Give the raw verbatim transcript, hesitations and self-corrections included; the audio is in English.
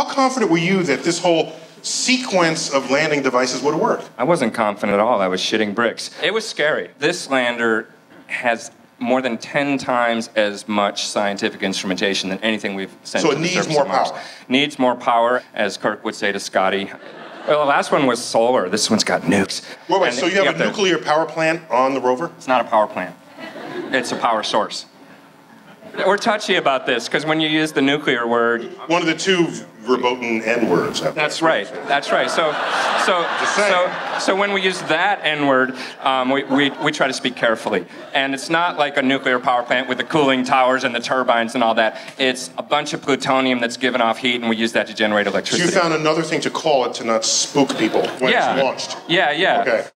How confident were you that this whole sequence of landing devices would work? I wasn't confident at all. I was shitting bricks. It was scary. This lander has more than ten times as much scientific instrumentation than anything we've sent to the surface of Mars. So it needs more power. Needs more power, as Kirk would say to Scotty. Well, the last one was solar. This one's got nukes. Wait, wait, so you have a nuclear power plant on the rover? It's not a power plant. It's a power source. We're touchy about this, because when you use the nuclear word... One of the two verboten N-words. That's right. That's right. So, so, so, so when we use that N-word, um, we, we, we try to speak carefully. And it's not like a nuclear power plant with the cooling towers and the turbines and all that. It's a bunch of plutonium that's given off heat, and we use that to generate electricity. So you found another thing to call it to not spook people when yeah. it's launched? Yeah, yeah. Okay.